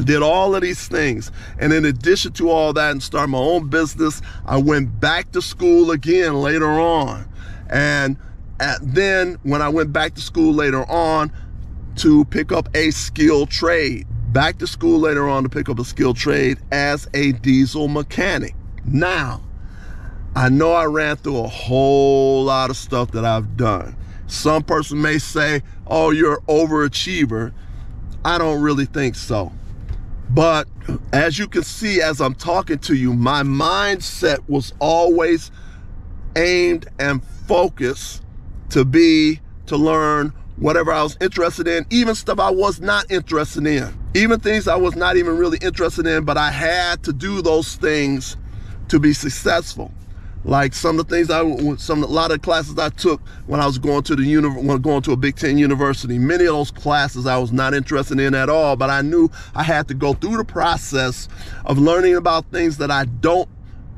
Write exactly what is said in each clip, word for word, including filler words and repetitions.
I did all of these things. And in addition to all that, and started my own business, I went back to school again later on. And at then when I went back to school later on to pick up a skilled trade, back to school later on to pick up a skilled trade as a diesel mechanic. Now, I know I ran through a whole lot of stuff that I've done. Some person may say, oh, you're an overachiever. I don't really think so. But as you can see, as I'm talking to you, my mindset was always aimed and focused to be, to learn whatever I was interested in, even stuff I was not interested in, even things I was not even really interested in, but I had to do those things to be successful. Like some of the things I, some a lot of classes I took when I was going to the univ- when going to a Big Ten university, many of those classes I was not interested in at all, but I knew I had to go through the process of learning about things that I don't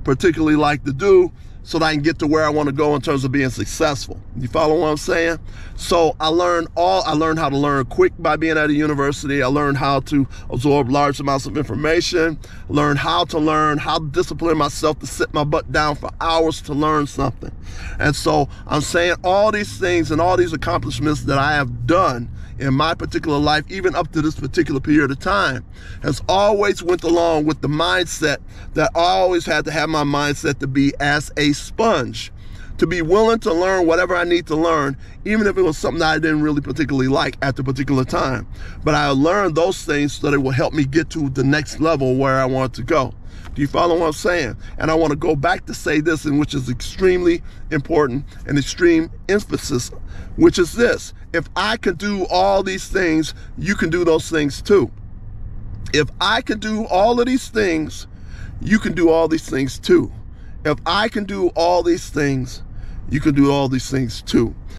particularly like to do so that I can get to where I want to go in terms of being successful. You follow what I'm saying? So I learned all, I learned how to learn quick by being at a university. I learned how to absorb large amounts of information, learn how to learn, how to discipline myself to sit my butt down for hours to learn something. And so I'm saying all these things and all these accomplishments that I have done in my particular life, even up to this particular period of time, has always went along with the mindset that I always had to have my mindset to be as a sponge, to be willing to learn whatever I need to learn, even if it was something that I didn't really particularly like at the particular time. But I learned those things so that it will help me get to the next level where I want to go. Do you follow what I'm saying? And I want to go back to say this, and which is extremely important and extreme emphasis, which is this. If I can do all these things, you can do those things too. If I can do all of these things, you can do all these things too. If I can do all these things, you can do all these things too.